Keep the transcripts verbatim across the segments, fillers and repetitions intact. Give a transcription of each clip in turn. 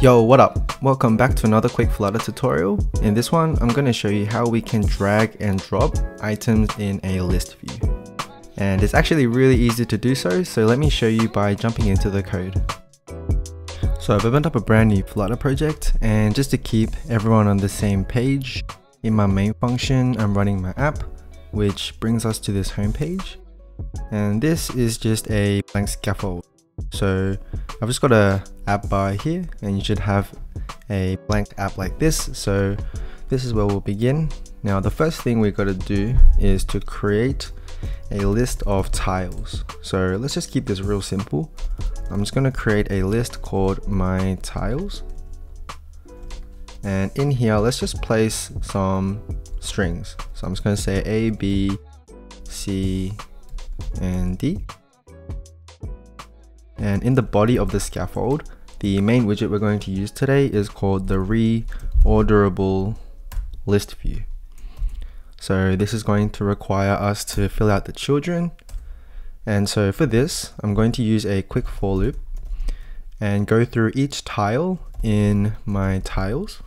Yo, what up? Welcome back to another quick Flutter tutorial. In this one, I'm going to show you how we can drag and drop items in a list view. And it's actually really easy to do so, so let me show you by jumping into the code. So I've opened up a brand new Flutter project, and just to keep everyone on the same page, in my main function, I'm running my app, which brings us to this home page. And this is just a blank scaffold. So I've just got a app bar here, and you should have a blank app like this. So this is where we'll begin. Now the first thing we've got to do is to create a list of tiles. So let's just keep this real simple. I'm just going to create a list called my tiles. And in here, let's just place some strings. So I'm just going to say A, B, C, and D. And in the body of the scaffold, the main widget we're going to use today is called the reorderable list view. So this is going to require us to fill out the children. And so for this, I'm going to use a quick for loop and go through each tile in my tiles.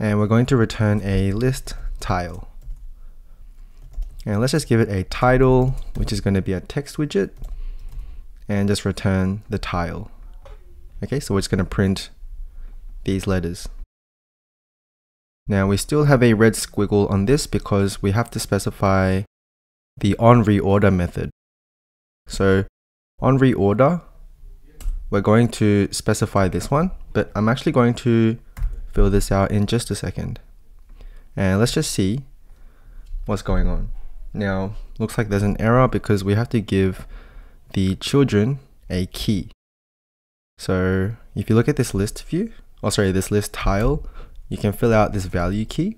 And we're going to return a list tile. And let's just give it a title, which is going to be a text widget, and just return the tile. Okay, so we're just going to print these letters. Now we still have a red squiggle on this because we have to specify the onReorder method. So onReorder, we're going to specify this one, but I'm actually going to fill this out in just a second. And let's just see what's going on. Now, looks like there's an error because we have to give the children a key. So if you look at this list view, oh sorry, this list tile, you can fill out this value key.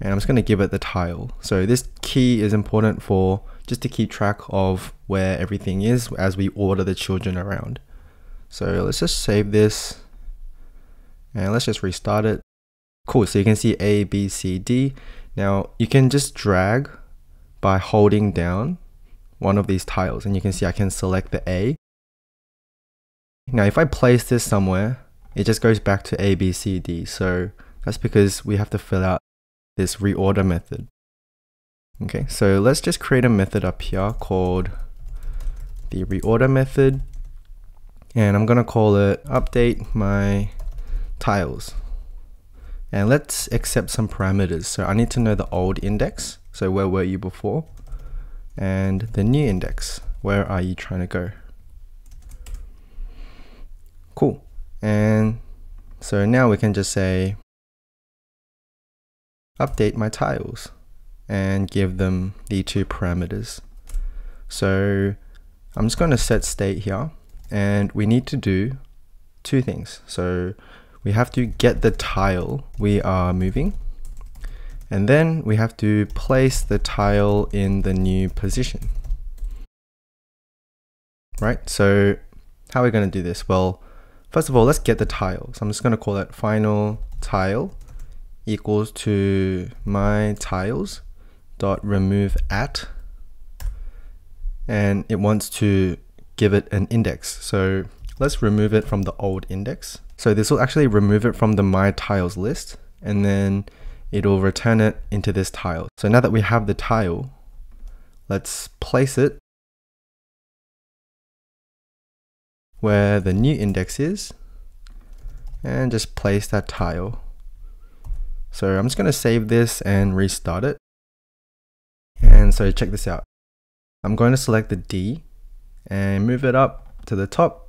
And I'm just going to give it the tile. So this key is important for just to keep track of where everything is as we order the children around. So let's just save this and let's just restart it. Cool, so you can see A, B, C, D. Now you can just drag by holding down one of these tiles, and you can see I can select the A. Now if I place this somewhere, it just goes back to A, B, C, D. So that's because we have to fill out this reorder method. Okay, so let's just create a method up here called the reorder method, and I'm gonna call it update my tiles. And let's accept some parameters. So I need to know the old index. So where were you before? And the new index. Where are you trying to go? Cool. And so now we can just say, update my tiles, and give them the two parameters. So I'm just going to set state here, and we need to do two things. So we have to get the tile we are moving, and then we have to place the tile in the new position. Right, so how are we going to do this? Well, first of all, let's get the tile. So I'm just going to call it final tile equals to my tiles dot remove at, and it wants to give it an index. So let's remove it from the old index. So this will actually remove it from the my tiles list, and then it'll return it into this tile. So now that we have the tile, let's place it where the new index is, and just place that tile. So I'm just going to save this and restart it. And so check this out. I'm going to select the D and move it up to the top.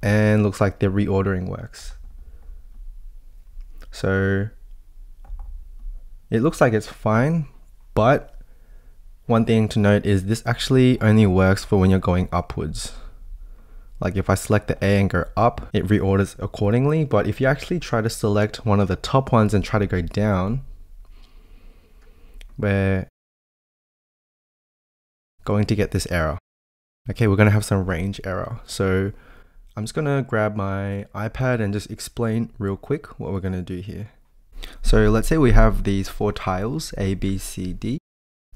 And looks like the reordering works. So it looks like it's fine, but one thing to note is this actually only works for when you're going upwards. Like if I select the A and go up, it reorders accordingly. But if you actually try to select one of the top ones and try to go down, we're going to get this error. Okay, we're going to have some range error. So I'm just gonna grab my iPad and just explain real quick what we're gonna do here. So let's say we have these four tiles, A, B, C, D,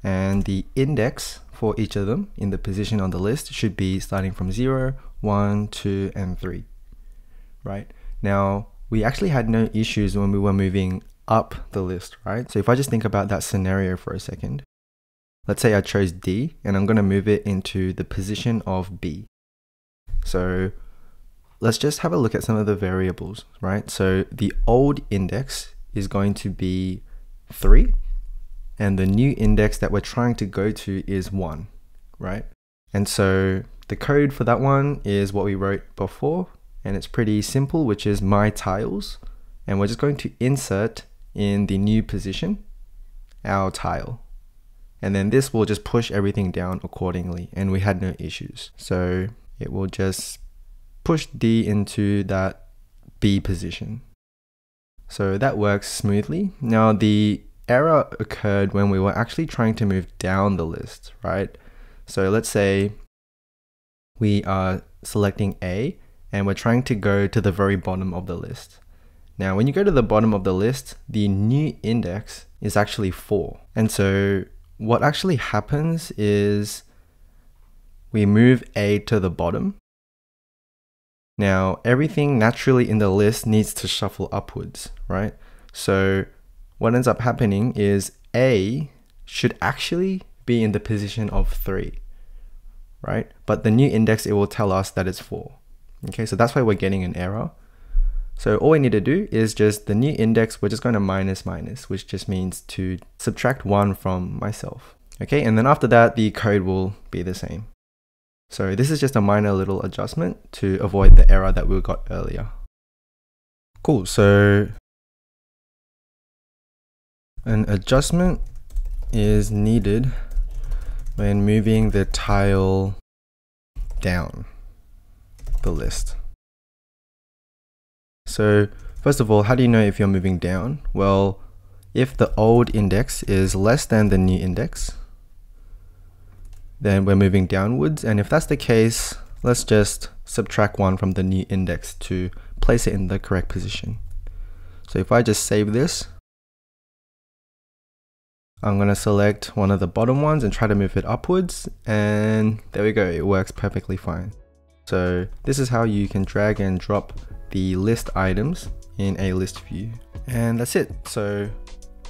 and the index for each of them in the position on the list should be starting from zero one, two, and three, right? Now, we actually had no issues when we were moving up the list, right? So if I just think about that scenario for a second, let's say I chose D and I'm going to move it into the position of B. So let's just have a look at some of the variables, right? So the old index is going to be three and the new index that we're trying to go to is one, right? And so the code for that one is what we wrote before, and it's pretty simple, which is my tiles, and we're just going to insert in the new position our tile, and then this will just push everything down accordingly, and we had no issues. So it will just push D into that B position. So that works smoothly. Now the error occurred when we were actually trying to move down the list, right? So let's say we are selecting A and we're trying to go to the very bottom of the list. Now, when you go to the bottom of the list, the new index is actually four. And so what actually happens is we move A to the bottom. Now, everything naturally in the list needs to shuffle upwards, right? So what ends up happening is A should actually be in the position of three, right? But the new index, it will tell us that it's four. Okay, so that's why we're getting an error. So all we need to do is just the new index, we're just going to minus minus, which just means to subtract one from myself. Okay, and then after that, the code will be the same. So this is just a minor little adjustment to avoid the error that we got earlier. Cool, so an adjustment is needed when moving the tile down the list. So first of all, how do you know if you're moving down? Well, if the old index is less than the new index, then we're moving downwards. And if that's the case, let's just subtract one from the new index to place it in the correct position. So if I just save this, I'm going to select one of the bottom ones and try to move it upwards. And there we go, it works perfectly fine. So this is how you can drag and drop the list items in a list view. And that's it. So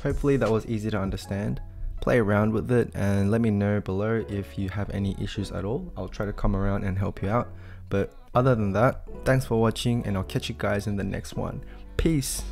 hopefully that was easy to understand. Play around with it and let me know below if you have any issues at all. I'll try to come around and help you out. But other than that, thanks for watching and I'll catch you guys in the next one. Peace.